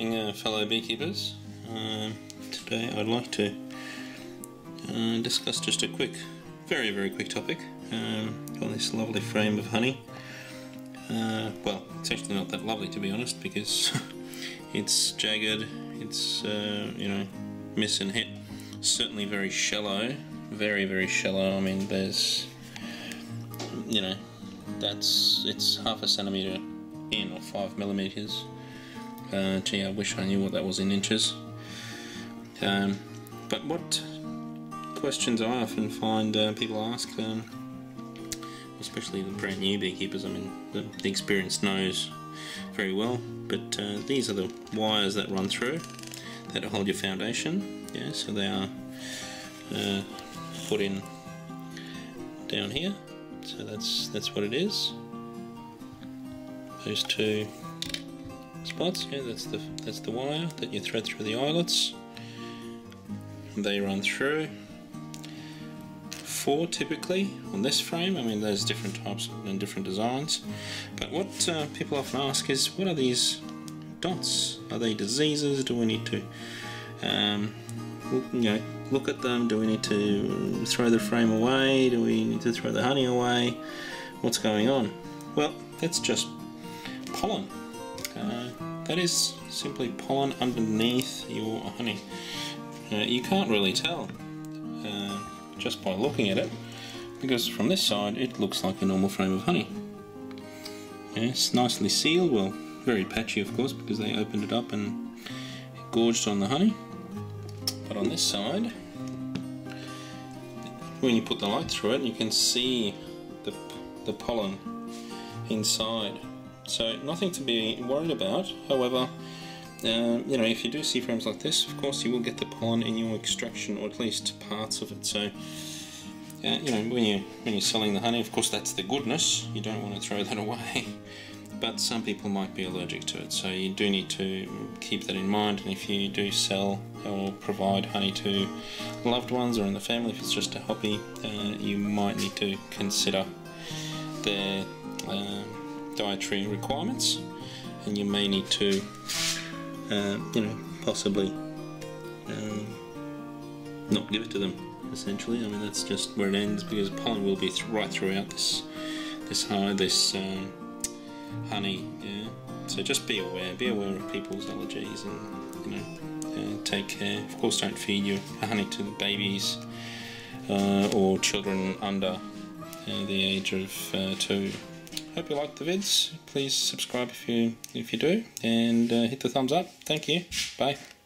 Evening fellow beekeepers, today I'd like to discuss just a quick, very quick topic on this lovely frame of honey. Well, it's actually not that lovely to be honest, because it's jagged, it's you know, miss and hit, certainly very shallow, very shallow. I mean, there's, you know, that's, it's half a centimetre in, or 5 millimetres. Gee, I wish I knew what that was in inches. But what questions I often find people ask, especially the brand new beekeepers, I mean, the experienced knows very well, but these are the wires that run through, that hold your foundation. Yeah, so they are put in down here, so that's what it is. Those two spots, yeah, that's the wire that you thread through the eyelets. They run through. 4 typically on this frame. I mean, there's different types and different designs. But what people often ask is, what are these dots? Are they diseases? Do we need to look at them? Do we need to throw the frame away? Do we need to throw the honey away? What's going on? Well, that's just pollen. That is simply pollen underneath your honey. You can't really tell just by looking at it, because from this side it looks like a normal frame of honey. Yeah, it's nicely sealed, well, very patchy of course, because they opened it up and it gorged on the honey. But on this side, when you put the light through it, you can see the pollen inside. So nothing to be worried about. However, you know, if you do see frames like this, of course you will get the pollen in your extraction, or at least parts of it. So you know, when you're selling the honey, of course that's the goodness. You don't want to throw that away. But some people might be allergic to it, so you do need to keep that in mind. And if you do sell or provide honey to loved ones or in the family, if it's just a hobby, you might need to consider their dietary requirements, and you may need to, you know, possibly not give it to them. Essentially, I mean, that's just where it ends, because pollen will be right throughout this honey. Yeah? So just be aware of people's allergies, and you know, take care. Of course, don't feed your honey to the babies or children under the age of 2. Hope you liked the vids. Please subscribe if you do, and hit the thumbs up. Thank you. Bye.